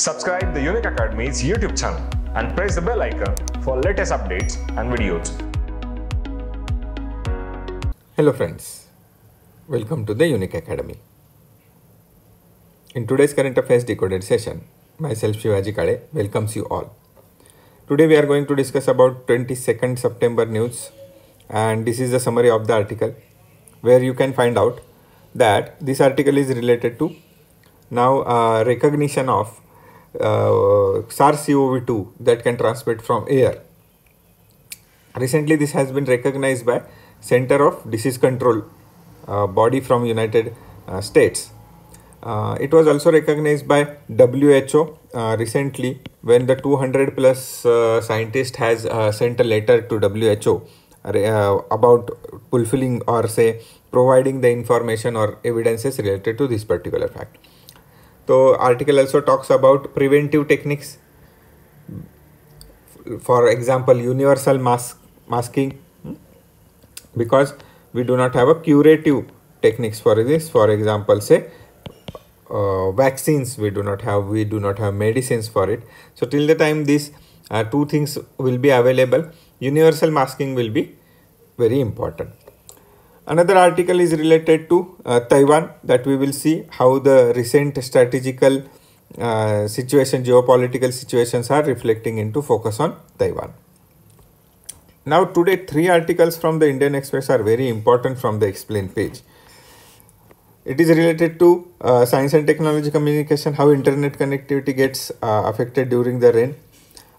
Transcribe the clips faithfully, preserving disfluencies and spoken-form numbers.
Subscribe the Unique Academy's YouTube channel and press the bell icon for latest updates and videos. Hello friends, welcome to the Unique Academy. In today's current affairs decoded session, myself Shivaji Kale welcomes you all. Today we are going to discuss about twenty-second September news, and this is the summary of the article where you can find out that this article is related to now uh, recognition of Uh, SARS C O V two that can transmit from air. Recently, this has been recognized by Center of Disease Control uh, body from United uh, States. Uh, it was also recognized by W H O uh, recently, when the two hundred plus uh, scientist has uh, sent a letter to W H O uh, about fulfilling or say providing the information or evidences related to this particular fact. So article also talks about preventive techniques, for example universal mask masking, because we do not have a curative techniques for this. For example, say uh, vaccines we do not have, we do not have medicines for it. So till the time these uh, two things will be available, universal masking will be very important. Another article is related to uh, Taiwan, that we will see how the recent strategical uh, situation, geopolitical situations are reflecting into focus on Taiwan. Now today three articles from the Indian Express are very important from the explain page. It is related to uh, science and technology communication, how internet connectivity gets uh, affected during the rain,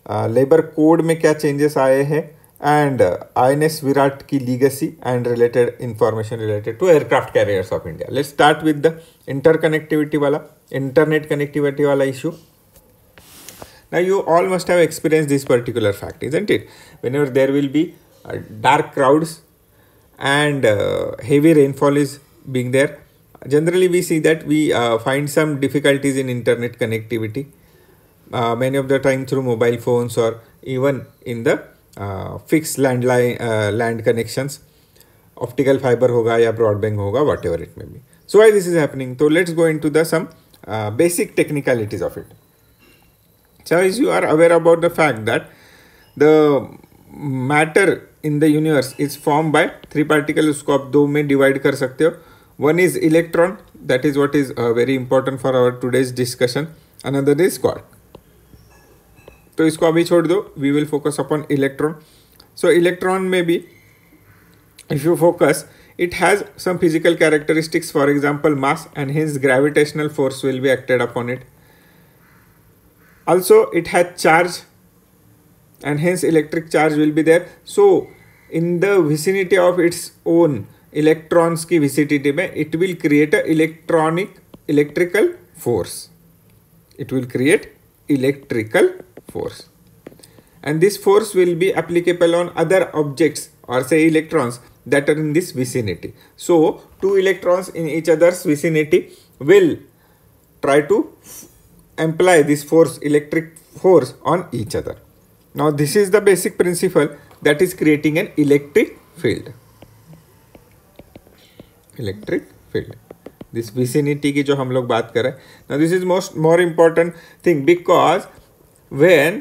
uh, labor code में क्या changes आए हैं, and uh, I N S Virat ki legacy and related information related to aircraft carriers of India. Let's start with the interconnectivity wala, internet connectivity wala issue. Now you all must have experienced this particular fact, isn't it? Whenever there will be uh, dark clouds and uh, heavy rainfall is being there, generally we see that we uh, find some difficulties in internet connectivity, uh, many of the time through mobile phones or even in the Uh, fixed landline uh, land connections, optical fiber hoga ya broadband hoga, whatever it may be. So why this is happening? So let's go into the some uh, basic technicalities of it. So as you are aware about the fact that the matter in the universe is formed by three particles, usko aap do mein divide kar sakte ho. One is electron, that is what is uh, very important for our today's discussion. Another is quark. तो इसको अभी छोड़ दो, we will focus upon electron. So electron में भी if you focus, it has some physical characteristics, for example mass, and his gravitational force will be acted upon it. Also it has charge and his electric charge will be there. So in the vicinity of its own electrons की vicinity में it will create a electronic electrical force. It will create electrical force, and this force will be applicable on other objects or say electrons that are in this vicinity. So two electrons in each other's vicinity will try to apply this force, electric force, on each other. Now this is the basic principle that is creating an electric field. Electric field. This vicinity की जो हम लोग बात कर रहे हैं. Now this is most more important thing, because when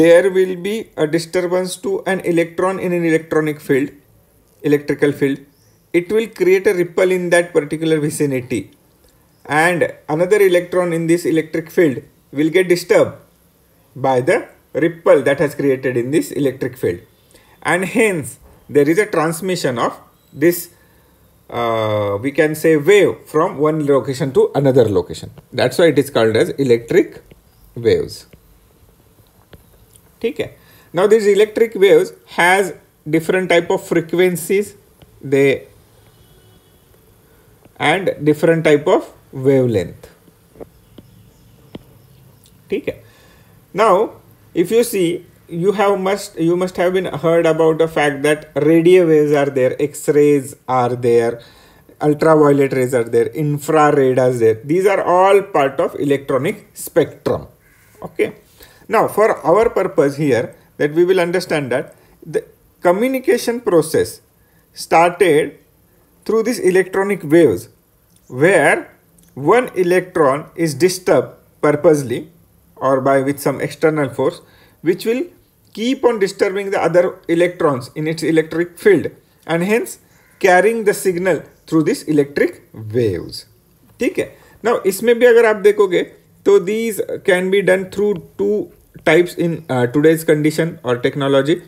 there will be a disturbance to an electron in an electronic field, electrical field, it will create a ripple in that particular vicinity, and another electron in this electric field will get disturbed by the ripple that has created in this electric field, and hence there is a transmission of this uh, we can say wave from one location to another location. That's why it is called as electric waves. ठीक है. Now these electric waves has different type of frequencies, they and different type of wavelength. ठीक है. Now if you see, you have must you must have been heard about the fact that radio waves are there, X-rays are there, ultraviolet rays are there, infrared is there. These are all part of electronic spectrum. Okay. Now for our purpose here, that we will understand that the communication process started through these electronic waves, where one electron is disturbed purposely or by with some external force which will keep on disturbing the other electrons in its electric field and hence carrying the signal through this electric waves. ठीक है. Now इसमें भी अगर आप देखोगे तो these can be done through two types in uh, today's condition or technology.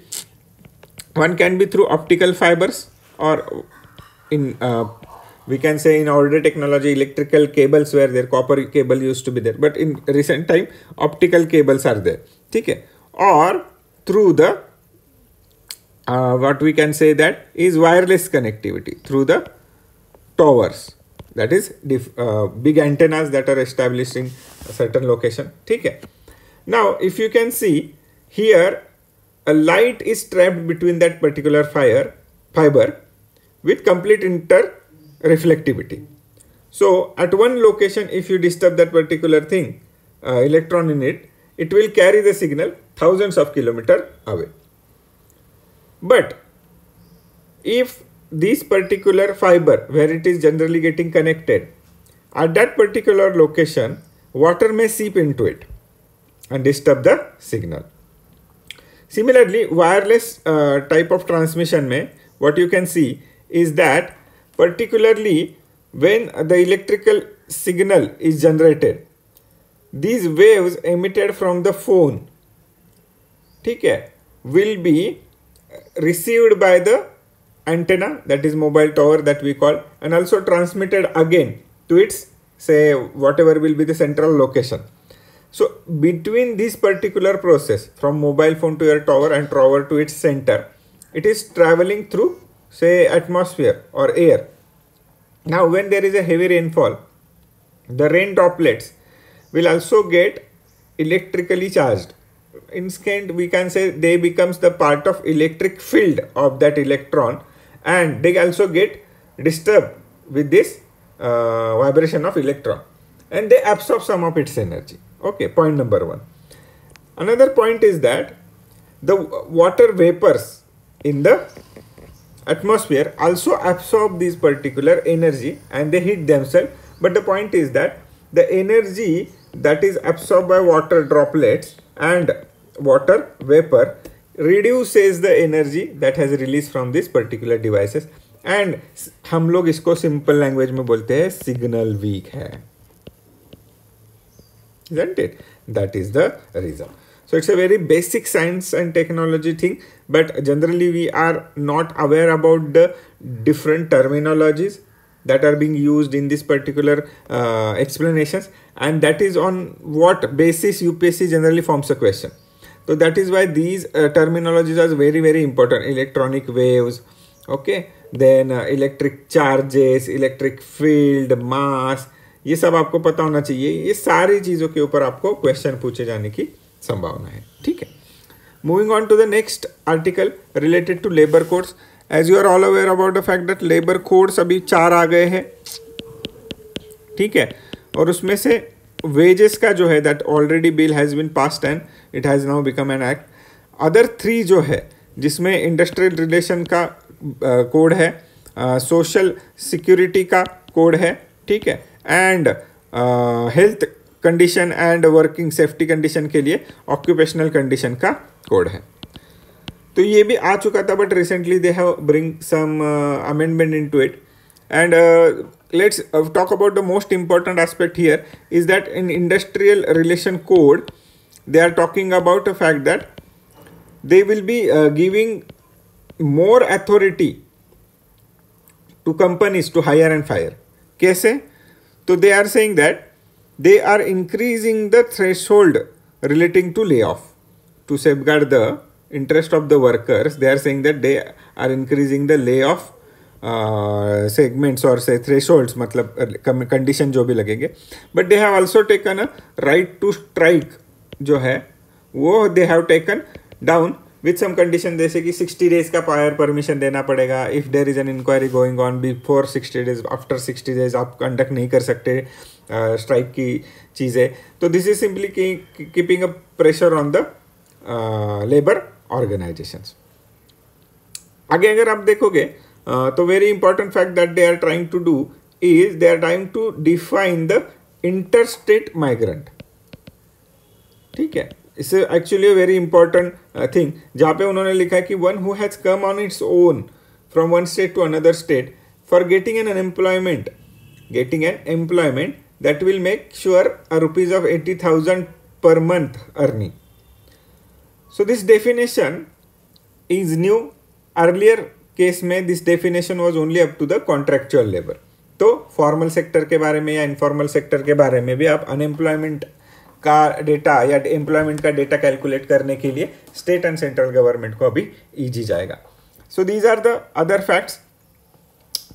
One can be through optical fibers or in uh, we can say in older technology electrical cables where their copper cable used to be there, but in recent time optical cables are there. ठीक है. Or through the uh, what we can say that is wireless connectivity through the towers, that is diff, uh, big antennas that are established in a certain location. ठीक है. Now if you can see here a light is trapped between that particular fire fiber with complete inter-reflectivity. So at one location if you disturb that particular thing, uh, electron in it, it will carry the signal thousands of kilometers away. But if this particular fiber where it is generally getting connected, at that particular location water may seep into it and disturb the signal. Similarly, wireless uh, type of transmission mein what you can see is that particularly when the electrical signal is generated, these waves emitted from the phone, ठीक है, will be received by the antenna, that is mobile tower that we call, and also transmitted again to its say whatever will be the central location. So between this particular process from mobile phone to your tower and tower to its center, it is traveling through say atmosphere or air. Now when there is a heavy rainfall, the rain droplets will also get electrically charged. Instant we can say they becomes the part of electric field of that electron and they also get disturbed with this uh, vibration of electron and they absorb some of its energy. Okay, point number one. Another point is that the water vapors in the atmosphere also absorb this particular energy and they heat themselves, but the point is that the energy that is absorbed by water droplets and water vapor reduces the energy that has released from these particular devices and हम लोग इसको simple language में बोलते हैं signal weak है, isn't it? That is the reason. So it's a very basic science and technology thing, but generally we are not aware about the different terminologies that are being used in this particular uh, explanations, and that is on what basis U P S C generally forms a question. So that is why these uh, terminologies are very very important. Electronic waves, okay, then uh, electric charges, electric field, mass, ये सब आपको पता होना चाहिए. ये सारी चीज़ों के ऊपर आपको क्वेश्चन पूछे जाने की संभावना है. ठीक है. Moving on to the next article related to labor codes. As you are all aware about the fact that labor codes अभी चार आ गए हैं, ठीक है, और उसमें से wages का जो है that already bill has been passed and it has now become an act. Other three जो है जिसमें industrial relation का कोड uh, है, uh, social security का कोड है, ठीक है, and uh, health condition and working safety condition के लिए ऑक्यूपेशनल कंडीशन का कोड है. तो ये भी आ चुका था but recently they have bring some amendment into it and let's talk about the most important aspect here is that in industrial relation code they are talking about a fact that they will be giving more authority to companies to hire and fire. कैसे? तो they are saying that they are increasing the threshold relating to layoff to safeguard the interest of the workers. They are saying that they are increasing the layoff uh, segments or say thresholds, मतलब condition जो भी लगेंगे, but they have also taken a right to strike जो है वो they have taken down with some condition, जैसे कि sixty days का prior permission देना पड़ेगा. If there is an inquiry going on before sixty days, after sixty days आप conduct नहीं कर सकते स्ट्राइक uh, की चीज़ें. तो this is simply keeping a pressure on the labour organisations. आगे अगर आप देखोगे uh, तो very important fact that they are trying to do is they are trying to define the interstate migrant. ठीक है, it's actually a very important thing, जहाँ पे उन्होंने लिखा है कि one who has come on its own from one state to another state for getting an employment getting an employment that will make sure a rupees of eighty thousand per month earning. So this definition is new. Earlier case में this definition was only up to the contractual labor. तो formal sector के बारे में या informal sector के बारे में भी आप unemployment का data या employment का data calculate करने के लिए state and central government को अभी easy जाएगा. So these are the other facts.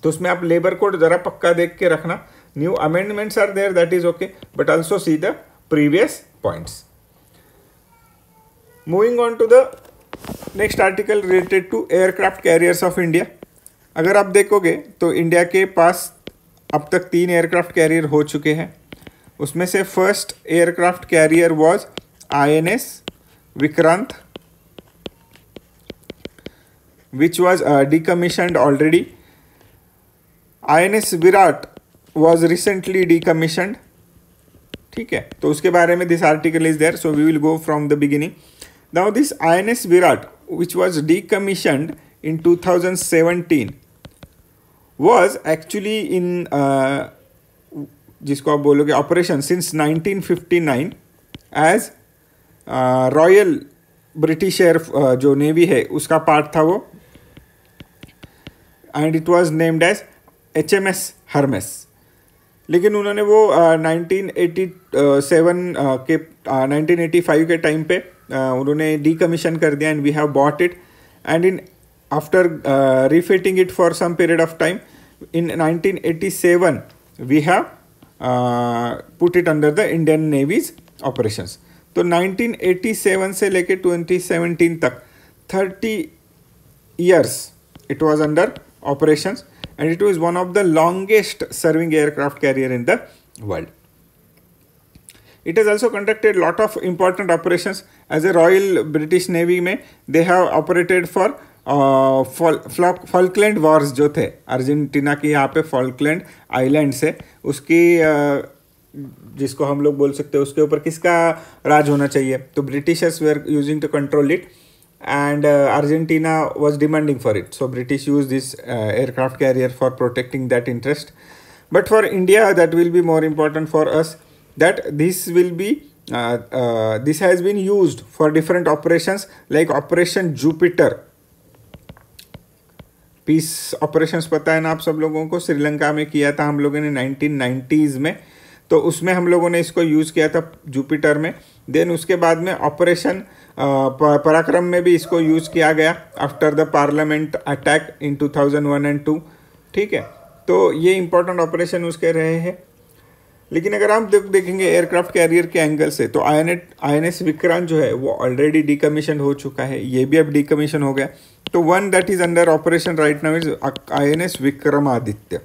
तो उसमें आप labor code ज़रा पक्का देख के रखना. New amendments are there, that is okay, but also see the previous points. Moving on to the next article related to aircraft carriers of India. अगर आप देखोगे तो इंडिया के पास अब तक तीन एयरक्राफ्ट कैरियर हो चुके हैं. उसमें से first aircraft carrier was I N S Vikrant which was decommissioned already. I N S Viraat was recently decommissioned. ठीक है, तो उसके बारे में this article is there, so we will go from the beginning. Now this I N S Viraat which was decommissioned in two thousand seventeen was actually in जिसको आप बोलोगे operation since nineteen fifty nine as royal British air जो navy है उसका part था वो, and it was named as H M S Hermes. लेकिन उन्होंने वो नाइनटीन एटी सेवन के नाइनटीन एटी फाइव के टाइम पे uh, उन्होंने डीकमीशन कर दिया, and we have bought it and in after refitting it for some period of time in nineteen eighty seven we have put it under the Indian navy's operations. तो nineteen eighty seven से लेके twenty seventeen तक thirty years it was under operations, and it was one of the longest serving aircraft carrier in the world. It has also conducted lot of important operations as a Royal British Navy में. They have operated for uh, Falkland Wars जो थे Argentina के यहाँ पे Falkland island से, उसकी uh, जिसको हम लोग बोल सकते हैं उसके ऊपर किसका राज होना चाहिए, तो Britishers way are using to control it. And uh, Argentina was demanding for it, so British used this uh, aircraft carrier for protecting that interest. But for India, that will be more important for us. That this will be uh, uh, this has been used for different operations like Operation Jupiter. Peace operations पता है ना आप सब लोगों को, श्रीलंका में किया था हम लोगों ने नाइनटीन नाइंटीज़ में, तो उसमें हम लोगों ने इसको यूज़ किया था जुपिटर में. देन उसके बाद में ऑपरेशन पराक्रम में भी इसको यूज़ किया गया after the parliament attack in two thousand one and two. ठीक है, तो ये इंपॉर्टेंट ऑपरेशन उसके रहे हैं. लेकिन अगर आप देखेंगे एयरक्राफ्ट कैरियर के एंगल से तो I N S I N S Vikrant जो है वो ऑलरेडी डिकमीशन हो चुका है, ये भी अब डिकमीशन हो गया. तो one that is under operation right now is I N S Vikramaditya.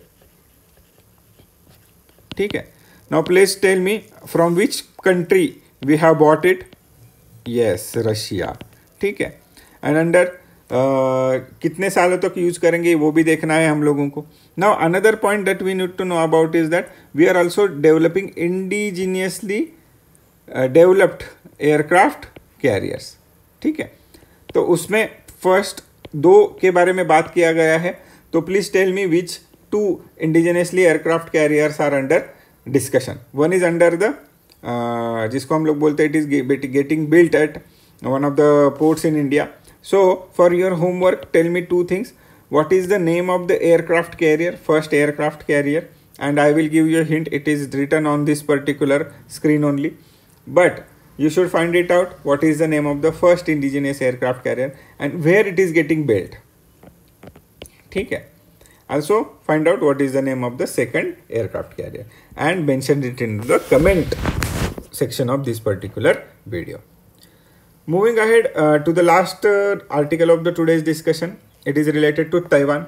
ठीक है, now please tell me from which country we have bought it. Yes, Russia. ठीक है, and under uh, कितने सालों तक यूज करेंगे वो भी देखना है हम लोगों को. Now another point that we need to know about is that we are also developing indigenously uh, developed aircraft carriers. ठीक है, तो उसमें first दो के बारे में बात किया गया है, तो please tell me which two indigenously aircraft carriers are under discussion. One is under the जिसको हम लोग बोलते हैं it is getting built at one of the ports in India. So for your homework tell me two things, what is the name of the aircraft carrier, first aircraft carrier, and I will give you a hint. It is written on this particular screen only, but you should find it out what is the name of the first indigenous aircraft carrier and where it is getting built. ठीक है, also find out what is the name of the second aircraft carrier and mention it in the comment section of this particular video. Moving ahead uh, to the last uh, article of the today's discussion, it is related to Taiwan.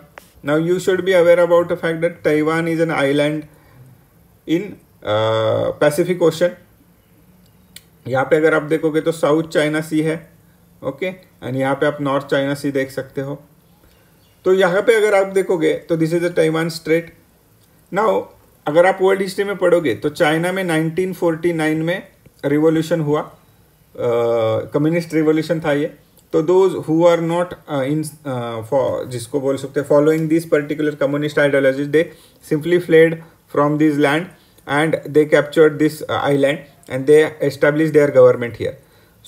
Now you should be aware about the fact that Taiwan is an island in uh, Pacific Ocean. यहाँ पे अगर आप देखोगे तो south China सी है, okay, and यहाँ पे आप नॉर्थ चाइना सी देख सकते हो. तो यहाँ पे अगर आप देखोगे तो this is a Taiwan strait. Now अगर आप वर्ल्ड हिस्ट्री में पढ़ोगे तो चाइना में नाइनटीन फोर्टी नाइन में रिवॉल्यूशन हुआ, कम्युनिस्ट रिवोल्यूशन था ये. तो those who are not in जिसको बोल सकते हैं following this particular communist ideology, they simply fled from this land and they captured this uh, island and they established their government here.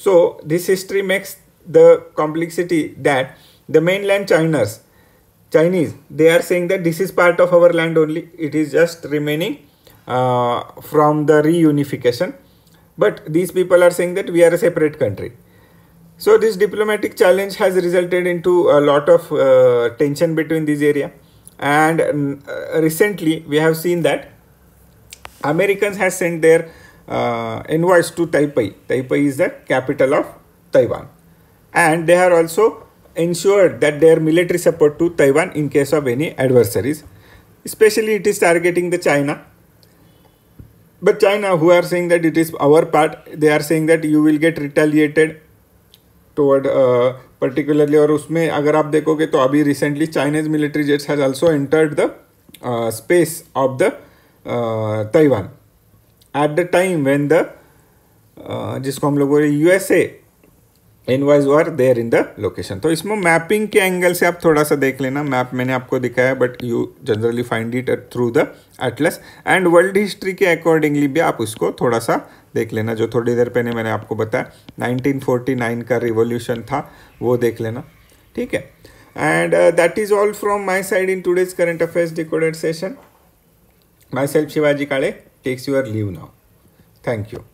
So this history makes the complexity that the mainland Chinese, Chinese, they are saying that this is part of our land only. It is just remaining uh, from the reunification. But these people are saying that we are a separate country. So this diplomatic challenge has resulted into a lot of uh, tension between these area. And uh, recently we have seen that Americans has sent their uh, envoys to Taipei. Taipei is the capital of Taiwan, and they have also ensured that their military support to Taiwan in case of any adversaries. Especially, it is targeting the China. But China, who are saying that it is our part, they are saying that you will get retaliated toward uh, particularly. और उसमें अगर आप देखोगे तो अभी recently Chinese military jets has also entered the uh, space of the Uh, Taiwan at the time when the uh, जिसको हम लोग U S A envoys were there in the location. तो इसमें मैपिंग के एंगल से आप थोड़ा सा देख लेना. मैप मैंने आपको दिखाया but you generally find it through the atlas and world history के अकॉर्डिंगली भी आप उसको थोड़ा सा देख लेना. जो थोड़ी देर पहले मैंने आपको बताया नाइनटीन फोर्टी नाइन का रिवोल्यूशन था वो देख लेना. ठीक है. And that is all from my side in today's current affairs decoded session. Myself Shivaji Kale takes your leave now. Thank you.